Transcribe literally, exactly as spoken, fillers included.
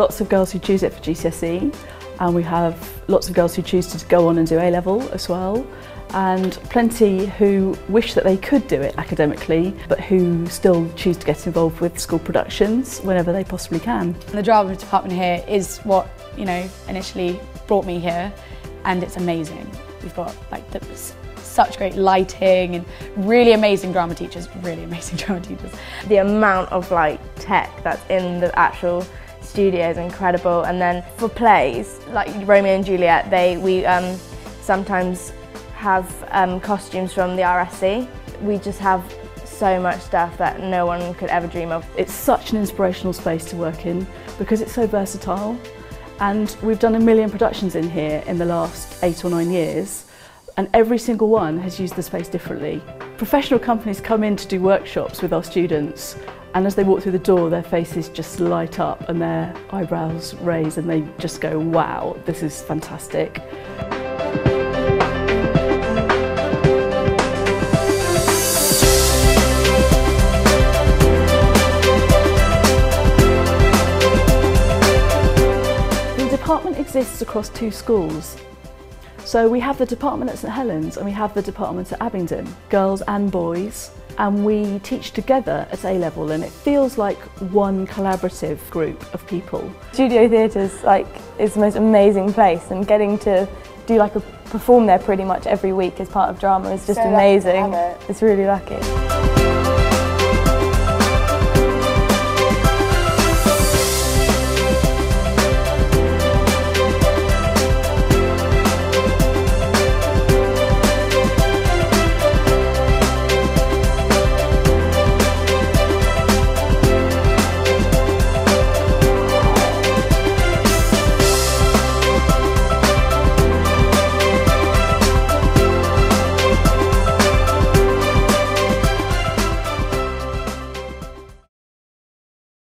lots of girls who choose it for G C S E, and we have lots of girls who choose to go on and do A level as well, and plenty who wish that they could do it academically but who still choose to get involved with school productions whenever they possibly can. The drama department here is what, you know, initially brought me here, and it's amazing. We've got like the, such great lighting and really amazing drama teachers, really amazing drama teachers. The amount of like tech that's in the actual studio is incredible, and then for plays like Romeo and Juliet, they we um, sometimes have um, costumes from the R S C. We just have so much stuff that no one could ever dream of. It's such an inspirational space to work in because it's so versatile, and we've done a million productions in here in the last eight or nine years, and every single one has used the space differently. Professional companies come in to do workshops with our students, and as they walk through the door, their faces just light up and their eyebrows raise and they just go, wow, this is fantastic. The department exists across two schools. So we have the department at St Helen's and we have the department at Abingdon, girls and boys, and we teach together at A level, and it feels like one collaborative group of people. Studio theatre's like is the most amazing place, and getting to do like a perform there pretty much every week as part of drama is just so amazing. It's really lucky.